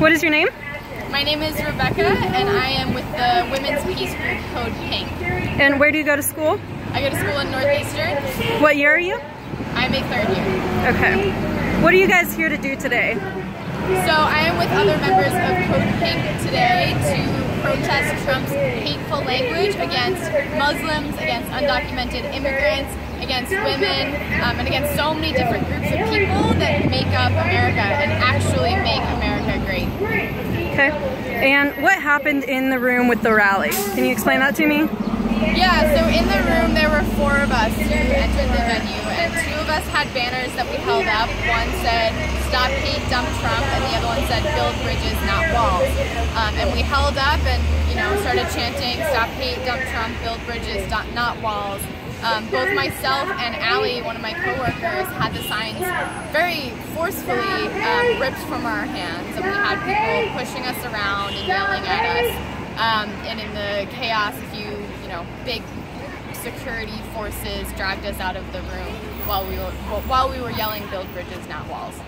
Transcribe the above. What is your name? My name is Rebecca, and I am with the women's peace group Code Pink. And where do you go to school? I go to school in Northeastern. What year are you? I'm a third year. Okay. What are you guys here to do today? So I am with other members of Code Pink today to protest Trump's hateful language against Muslims, against undocumented immigrants, against women, and against so many different groups of people that make up America and actually make America great. Okay. And what happened in the room with the rally? Can you explain that to me? Yeah, so in the room there were four of us who entered the venue, and two of us had banners that we held up. One said, "Stop hate, dump Trump," and the other one said, "Build bridges, not walls." And we held up and, you know, started chanting, "Stop hate, dump Trump, build bridges, not walls." Both myself and Allie, one of my coworkers, had the signs very forcefully ripped from our hands, and we had people pushing us around and yelling at us. And in the chaos, big security forces dragged us out of the room while we were yelling, "Build bridges, not walls."